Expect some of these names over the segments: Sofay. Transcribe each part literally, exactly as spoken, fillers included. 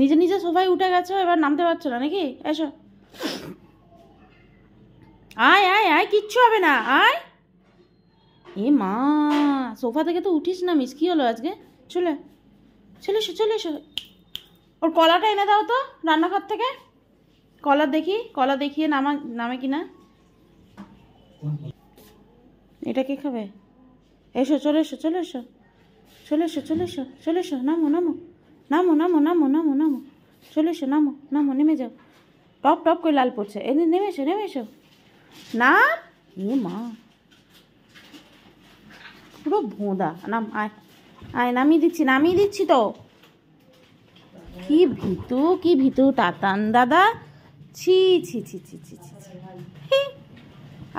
নিজে নিজে সোফায় উঠে গেছো, এবার নামতে পারছো না নাকি? এসো, আয় আয় আয়, কিচ্ছু হবে না, আয়। এ মা, সোফা থেকে তো উঠিস না মিস, কি হলো আজকে? চলে চলে এসো, চলে এসো। ওর কলাটা এনে দাও তো রান্নাঘর থেকে, কলা দেখি, কলা দেখিয়ে নামা নামে কিনা। এটা কে খাবে? এসো, চলে এসো, চলে এসো, চলে এসো, চলে এসো, চলে এসো, নামো নামো নামো নামো নামো নামো নামো, চলে এসো, নামো নামো, নেমে যাও। টপ টপ করে লাল পড়ছে, এনে নেমে এসো, নেমে এসো না। এ মা, পুরো ভোঁদা। নাম, আয় আয়, নামিয়ে দিচ্ছি, নামিয়ে দিচ্ছি তো। কি ভিতু, কি ভিতু টাতান দাদা, ছি ছি ছি ছি ছি ছি।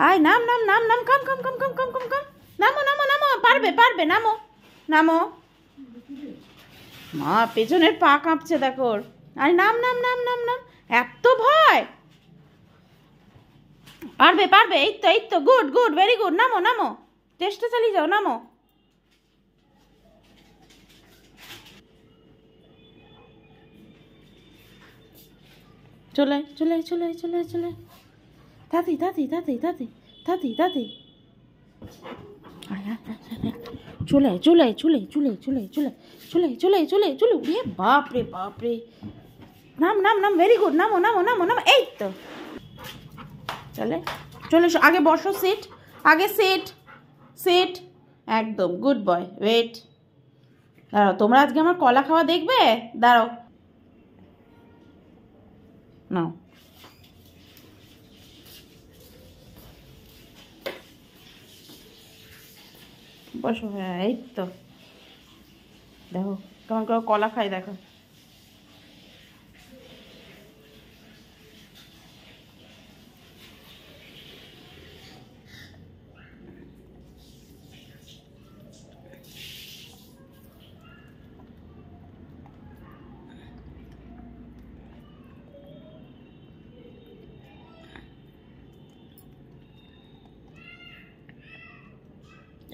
আয়, নাম নাম নাম নাম, কাম কাম কাম কাম কাম কাম কাম, নামো নামো নামো, পারবে পারবে, নামো নামো। মা, পেছনের পা কাঁপছে দেখো। আরে নাম নাম নাম নাম নাম, এত ভয়! পারবে পারবে, এই তো এই তো, গুড গুড, ভেরি গুড, নামো নামো, টেস্টে চালিয়ে যাও, নামো। চলে চলে চলে চলে চলে, দাদি দাদি দাদি দাদি দাদি দাদি, চলে চলে চলে চলে চলে চলে চলে চলে চলে চলে। এ বাপরে বাপরে, নাম নাম নাম, ভেরি গুড, নামো নামো নামো নামো, এই তো। চলে চলে, আগে বসো, সিট, আগে সিট সিট, একদম গুড বয়। ওয়েট, দাঁড়াও, তোমরা আজকে আমার কলা খাওয়া দেখবে, দাঁড়াও। নাও, বসো, এই তো, দেখো কেমন করে কলা খাই, দেখো।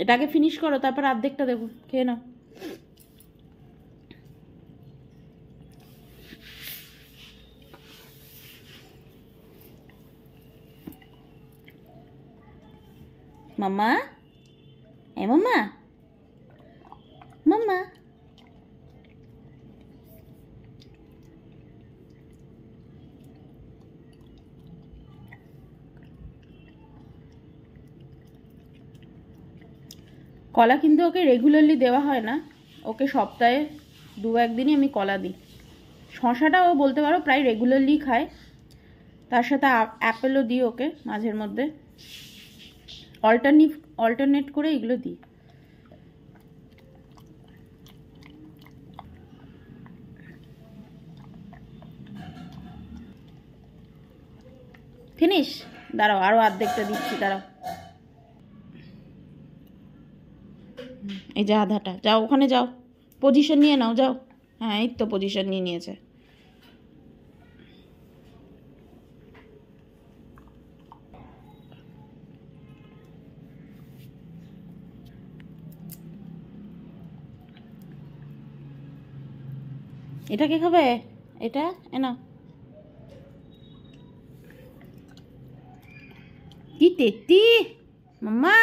এটাকে ফিনিশ করো, তারপর অর্ধেকটা দেখো, খেয়ে নাও। মাম্মা, এ মাম্মা, মাম্মা, কলা কিন্তু ওকে রেগুলারলি দেওয়া হয় না, ওকে সপ্তাহে দু একদিনই আমি কলা দিই। শশাটা ও বলতে পারো প্রায় রেগুলারলি খায়, তার সাথে অ্যাপেলও দিই ওকে মাঝের মধ্যে, অল্টারনেট অল্টারনেট করে এগুলো দিই। ফিনিশ, দাঁড়াও আরও অর্ধেকটা দিচ্ছি, দাঁড়াও। এই যে আধাটা, যাও ওখানে যাও, পজিশন নিয়ে নাও, যাও। হ্যাঁ, এই তো পজিশন নিয়ে নিয়েছে। এটা কে খাবে? এটা এ নাও। কি তেতি মাম্মা,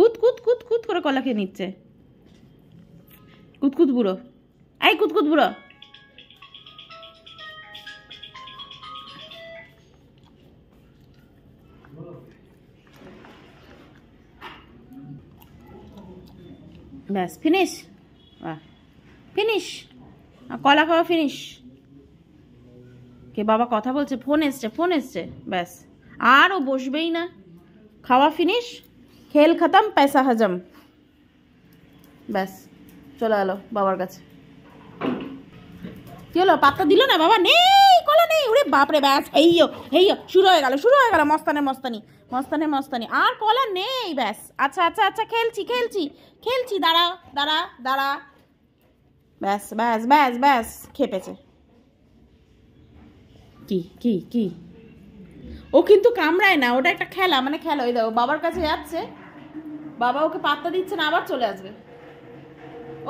কুত কুত কুত কুত করে কলা খেয়ে নিচ্ছে। কুতকুত বুড়ো, আই কুতকুত বুড়ো, ব্যাস ফিনিশ। বাহ, ফিনিশ, কলা খাওয়া ফিনিশ। কে বাবা কথা বলছে, ফোন এসছে, ফোন এসছে, ব্যাস আর ও বসবেই না, খাওয়া ফিনিশ, খেল খতম, পয়সা হজম। ব্যাস চলে গেল বাবার কাছে। কি হলো, পাত্তা দিল না বাবা? নেই, কলা নেই। ওরে বাপরে, ব্যাস হেইও হেইও শুরু হয়ে গেল, শুরু হয়ে গেল মস্তানে মস্তানি, মস্তানে মস্তানি। আর কলা নেই, ব্যাস। আচ্ছা আচ্ছা আচ্ছা, খেলছি খেলছি খেলছি, দাঁড়া দাঁড়া দাঁড়া, ব্যাস ব্যাস ব্যাস ব্যাস, খেপেছে। কি কি কি, ও কিন্তু কামড়ায় না, ওটা একটা খেলা, মানে খেলা। ওই দেখো বাবার কাছে যাচ্ছে, বাবা ওকে পাত্তা দিচ্ছে না, আবার চলে আসবে।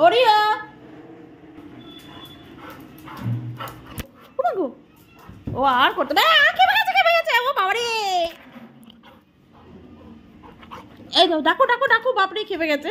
ওরিয়া মাগো ও আর করতে না কে ভেজে কে ভেজে ও বাবা রে এই দাও ডাকো ডাকো ডাকো বাপ রে খেপে গেছে।